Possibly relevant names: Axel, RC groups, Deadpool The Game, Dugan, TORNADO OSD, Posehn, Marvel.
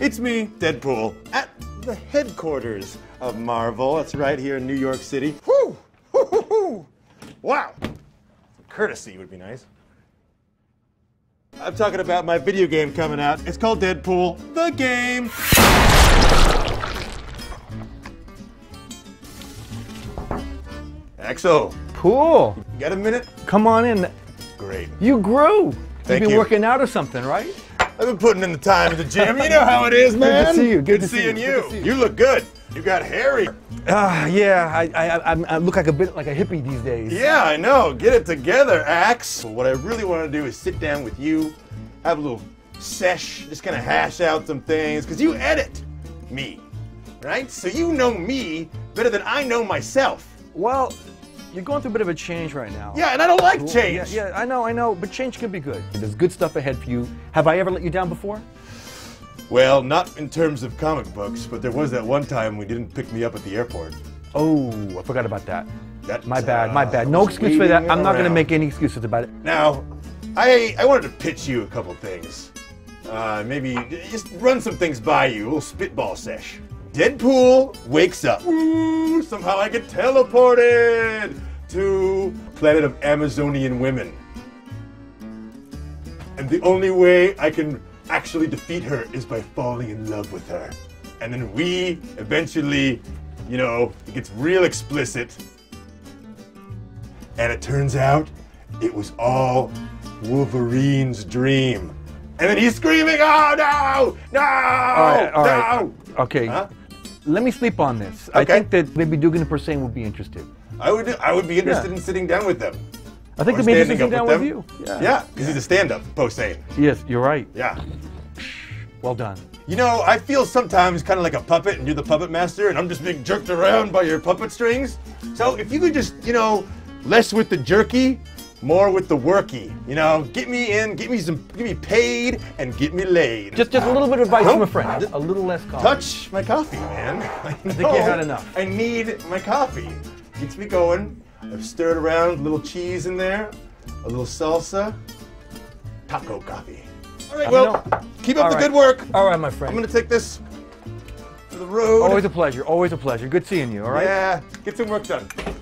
It's me, Deadpool, at the headquarters of Marvel. It's right here in New York City. Woo! Woo hoo hoo! Wow! Some courtesy would be nice. I'm talking about my video game coming out. It's called Deadpool The Game. Axel. Cool. You got a minute? Come on in. Great. You grew. You've been working out or something, right? I've been putting in the time at the gym. You know how it is, man. Good to see you. Good to see you. You look good. You got hairy. Yeah, I look like a hippie these days. Yeah, I know. Get it together, Axe. What I really want to do is sit down with you, have a little sesh, just kind of hash out some things, because you edit me, right? So you know me better than I know myself. Well, you're going through a bit of a change right now. Yeah, and I don't like change. Yeah, I know, but change can be good. There's good stuff ahead for you. Have I ever let you down before? Well, not in terms of comic books, but there was that one time when you didn't pick me up at the airport. Oh, I forgot about that. My bad. No excuse for that. I'm not going to make any excuses about it. Now, I wanted to pitch you a couple things. Maybe just run some things by you, a little spitball sesh. Deadpool wakes up. Ooh, somehow I get teleported to planet of Amazonian women. And the only way I can actually defeat her is by falling in love with her. And then we eventually, you know, it gets real explicit. And it turns out it was all Wolverine's dream. And then he's screaming, oh no, no, all right. Okay. Huh? Let me sleep on this. Okay. I think that maybe Dugan and Posehn would be interested. I would be interested in sitting down with them. I think they'd be interested in sitting down with you. Yeah, because he's a stand-up, Posehn. Yes, you're right. Yeah. Well done. You know, I feel sometimes kind of like a puppet, and you're the puppet master, and I'm just being jerked around by your puppet strings. So if you could just, you know, less with the jerky, more with the worky, you know? Get me in, get me paid, and get me laid. Just a little bit of advice from a friend. A little less coffee. Touch my coffee, man. I think you had enough. I need my coffee. Gets me going. I've stirred around, a little cheese in there, a little salsa, taco coffee. All right, well, keep up the good work. All right, my friend. I'm gonna take this to the road. Always a pleasure, always a pleasure. Good seeing you, all right? Yeah, get some work done.